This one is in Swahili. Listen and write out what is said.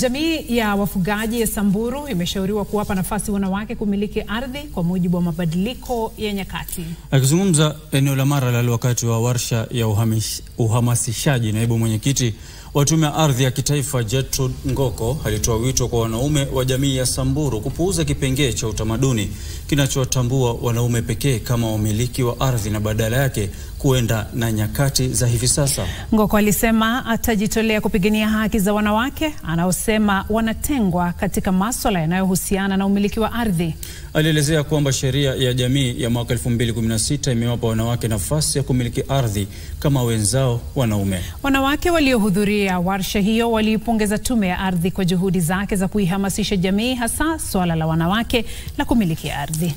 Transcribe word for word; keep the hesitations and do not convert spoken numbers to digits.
Jamii ya wafugaji ya Samburu imeshauriwa kuwapa nafasi wanawake kumiliki ardhi kwa mujibu wa mabadiliko ya nyakati. Akizungumza eneo la Maralal wakati wa warsha ya uhamish, uhamasishaji, naibu mwenyekiti wa tume ya ardhi ya kitaifa Jatrude Ngoko alitoa wito kwa wanaume wa jamii ya Samburu kupuuza kipengee cha utamaduni kinachotambua wanaume pekee kama wamiliki wa ardhi na badala yake kuenda na nyakati za hivi sasa. Ngoko alisema atajitolea kupigania haki za wanawake anaosema wanatengwa katika masuala yanayohusiana na umiliki wa ardhi. Alielezea kwamba sheria ya jamii ya mwaka elfu mbili kumi na sita imewapa wanawake nafasi ya kumiliki ardhi kama wenzao wanaume. Wanawake waliohudhuria ya warsha hiyo waliipongeza tume ya ardhi kwa juhudi zake za kuihamasisha jamii hasa swala la wanawake na kumiliki ardhi.